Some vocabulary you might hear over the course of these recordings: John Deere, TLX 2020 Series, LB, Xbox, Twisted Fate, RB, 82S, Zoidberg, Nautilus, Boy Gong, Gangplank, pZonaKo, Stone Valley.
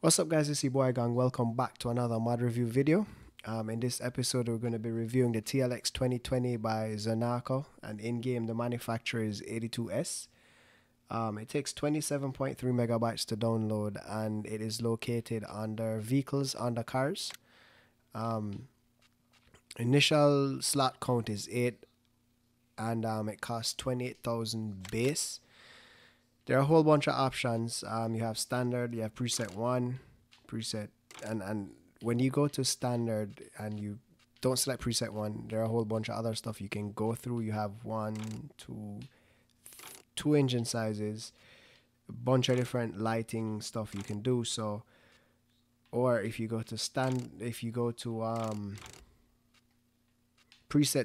What's up guys, it's your Boy Gong. Welcome back to another mod review video. In this episode we're going to be reviewing the TLX 2020 by pZonaKo, and in game the manufacturer is 82S. It takes 27.3 megabytes to download and it is located under vehicles, under cars. Initial slot count is 8 and it costs 28,000 base. There are a whole bunch of options. You have standard, you have preset 1, preset, and when you go to standard and you don't select preset 1, there are a whole bunch of other stuff you can go through. You have 1, 2 engine sizes, a bunch of different lighting stuff you can do. So, or if you go to presets,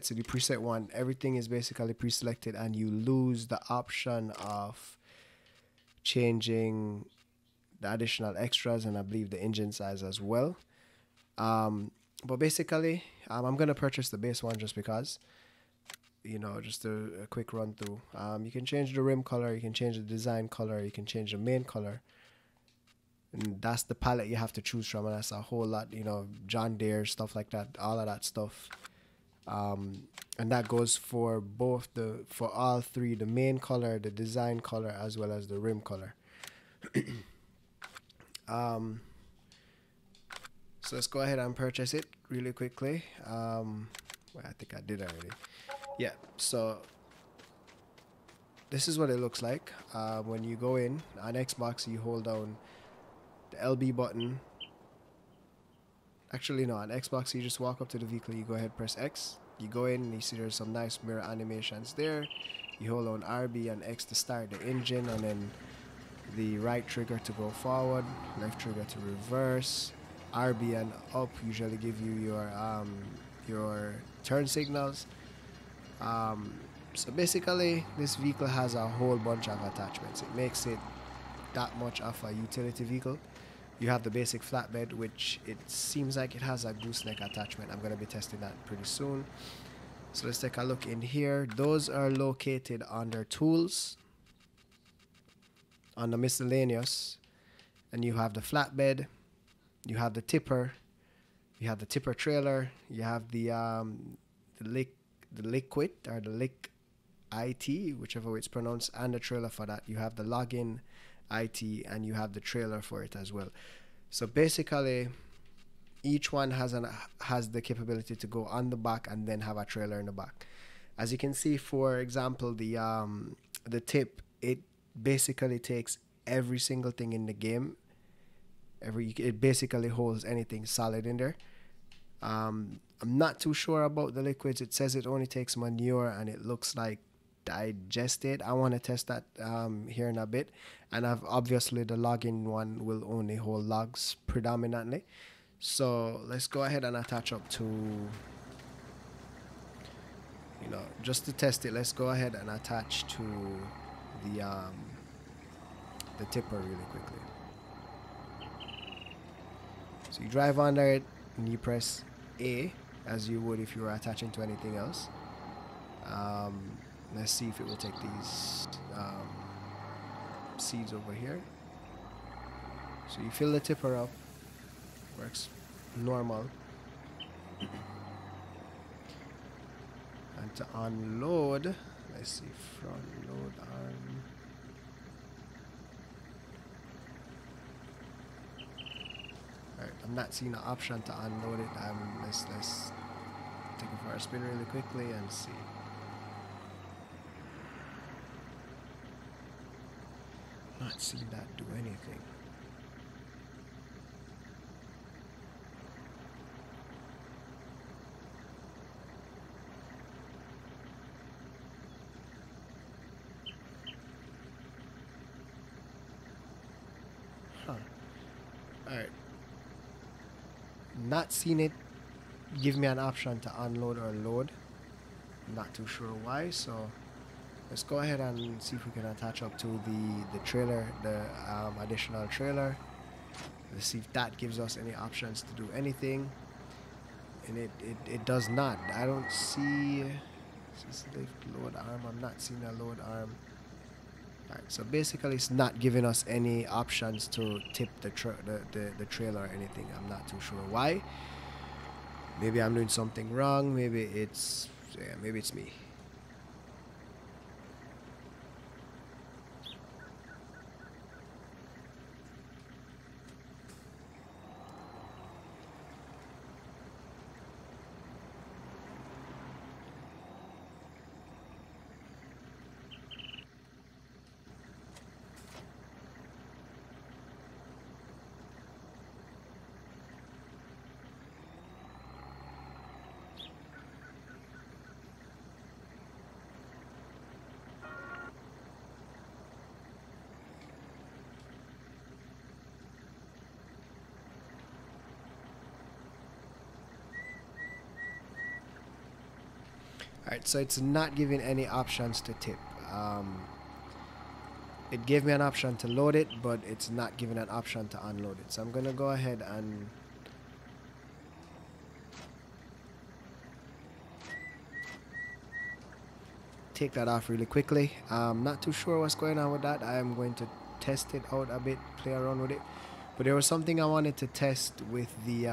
so the preset 1, everything is basically pre-selected and you lose the option of changing the additional extras and I believe the engine size as well. But basically I'm gonna purchase the base one just because, you know, just a quick run through. You can change the rim color, you can change the design color, you can change the main color, and that's the palette you have to choose from, and that's a whole lot, you know, John Deere stuff like that, all of that stuff. And that goes for both for all three, the main color, the design color, as well as the rim color. So let's go ahead and purchase it really quickly. Well, I think I did already. Yeah, so this is what it looks like. When you go in on Xbox, you hold down the LB button. Actually no, on Xbox you just walk up to the vehicle, you go ahead, press X, you go in and you see there's some nice mirror animations there. You hold on RB and X to start the engine, and then the right trigger to go forward, left trigger to reverse. RB and up usually give you your turn signals. So basically this vehicle has a whole bunch of attachments. It makes it that much of a utility vehicle. You have the basic flatbed, which it seems like it has a gooseneck attachment. I'm going to be testing that pretty soon. So let's take a look in here. Those are located under tools, under miscellaneous, and you have the flatbed, you have the tipper, you have the tipper trailer, you have the liquid or the lick IT, whichever way it's pronounced, and the trailer for that. You have the login IT and you have the trailer for it as well. So basically each one has the capability to go on the back and then have a trailer in the back. As you can see, for example, the tip, it basically takes every single thing in the game. It basically holds anything solid in there. I'm not too sure about the liquids. It says it only takes manure and it looks like digested. I want to test that here in a bit. And I've obviously the login one will only hold logs predominantly. So let's go ahead and attach up to, you know, just to test it, let's go ahead and attach to the tipper really quickly. So you drive under it and you press A as you would if you were attaching to anything else. Let's see if it will take these seeds over here. So you fill the tipper up, works normal. And to unload, let's see, front load arm. Alright, I'm not seeing an option to unload it. Let's take it for a spin really quickly and see. Not seen that do anything. Huh. Alright. Not seen it give me an option to unload or load. Not too sure why, so let's go ahead and see if we can attach up to the trailer, the additional trailer. Let's see if that gives us any options to do anything. And it does not. I don't see. Is this lift load arm? I'm not seeing a load arm. Right, so basically it's not giving us any options to tip the trailer or anything. I'm not too sure why. Maybe I'm doing something wrong. Maybe it's, yeah, maybe it's me. Alright, so it's not giving any options to tip. It gave me an option to load it, but it's not giving an option to unload it. So I'm going to go ahead and... take that off really quickly. I'm not too sure what's going on with that. I am going to test it out a bit, play around with it. But there was something I wanted to test with the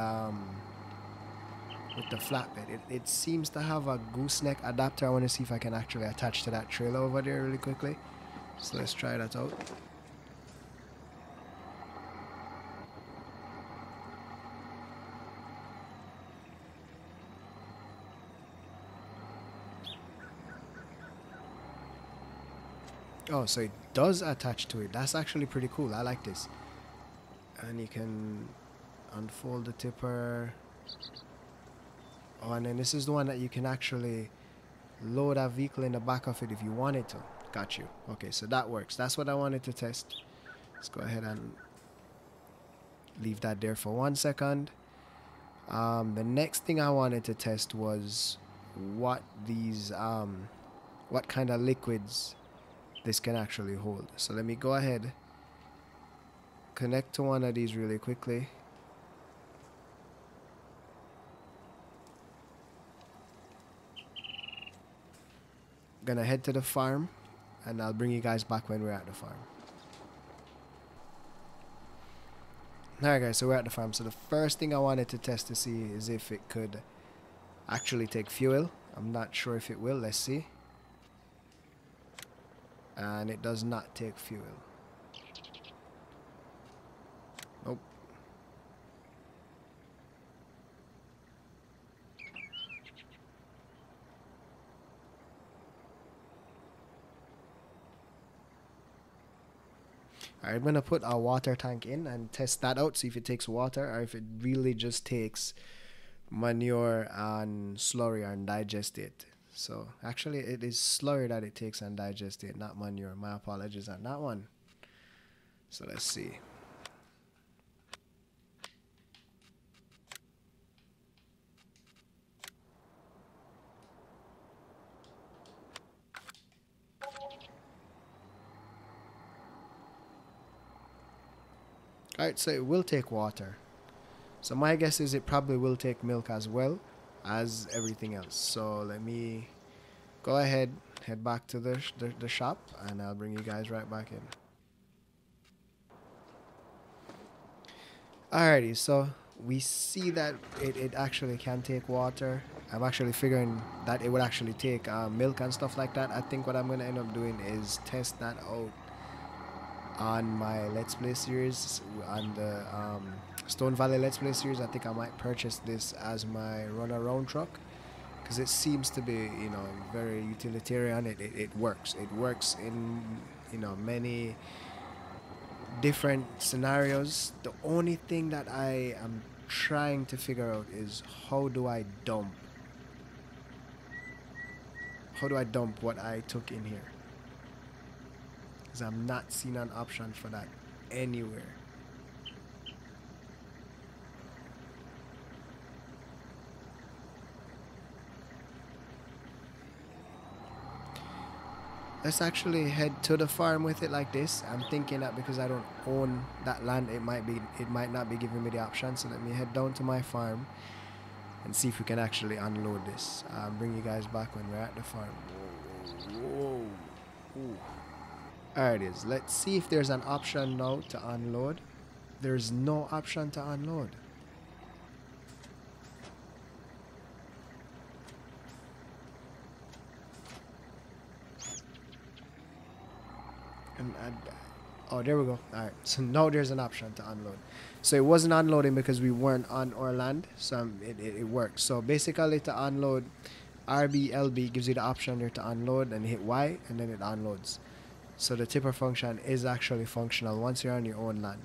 flatbed. It seems to have a gooseneck adapter. I want to see if I can actually attach to that trailer over there really quickly. So let's try that out. Oh, so it does attach to it. That's actually pretty cool. I like this. And you can unfold the tipper. Oh, and then this is the one that you can actually load a vehicle in the back of it if you wanted to. Got you. Okay, so that works. That's what I wanted to test. Let's go ahead and leave that there for 1 second. The next thing I wanted to test was what these, what kind of liquids this can actually hold. So let me go ahead, connect to one of these really quickly. Gonna head to the farm and I'll bring you guys back when we're at the farm. Alright guys, so we're at the farm. So the first thing I wanted to test to see is if it could actually take fuel. I'm not sure if it will. Let's see. And it does not take fuel. Nope. I'm going to put a water tank in and test that out, see if it takes water or if it really just takes manure and slurry and digest it. So actually it is slurry that it takes and digest it, not manure. My apologies on that one. So let's see. Alright, so it will take water. So my guess is it probably will take milk as well as everything else. So let me go ahead, head back to the shop, and I'll bring you guys right back in. Alrighty, so we see that it actually can take water. I'm actually figuring that it would actually take milk and stuff like that. I think what I'm going to end up doing is test that out on my Let's Play series, on the Stone Valley Let's Play series. I think I might purchase this as my runaround truck because it seems to be, you know, very utilitarian. It works. It works in, you know, many different scenarios. The only thing that I am trying to figure out is how do I dump? How do I dump what I took in here? I'm not seeing an option for that anywhere. Let's actually head to the farm with it like this. I'm thinking that because I don't own that land, it might not be giving me the option. So let me head down to my farm and see if we can actually unload this. I'll bring you guys back when we're at the farm. Whoa. Ooh. There it is. Let's see if there's an option now to unload. There's no option to unload. And oh, there we go. All right, so now there's an option to unload. So it wasn't unloading because we weren't on our land, so it works. So basically to unload, RBLB gives you the option there to unload and hit Y, and then it unloads. So the tipper function is actually functional once you're on your own land.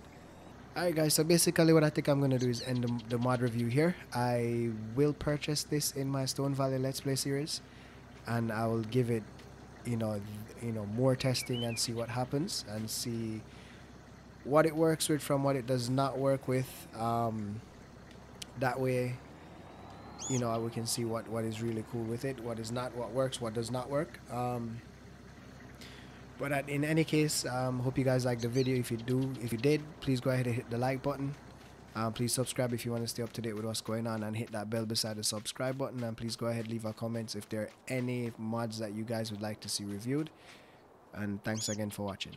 Alright guys, so basically what I think I'm going to do is end the mod review here. I will purchase this in my Stone Valley Let's Play series, and I will give it, you know, more testing and see what happens and see what it works with from what it does not work with. That way, you know, we can see what is really cool with it, what is not, what works, what does not work. But in any case, hope you guys liked the video. If you did, please go ahead and hit the like button. Please subscribe if you want to stay up to date with what's going on, and hit that bell beside the subscribe button. And please go ahead and leave our comments if there are any mods that you guys would like to see reviewed. And thanks again for watching.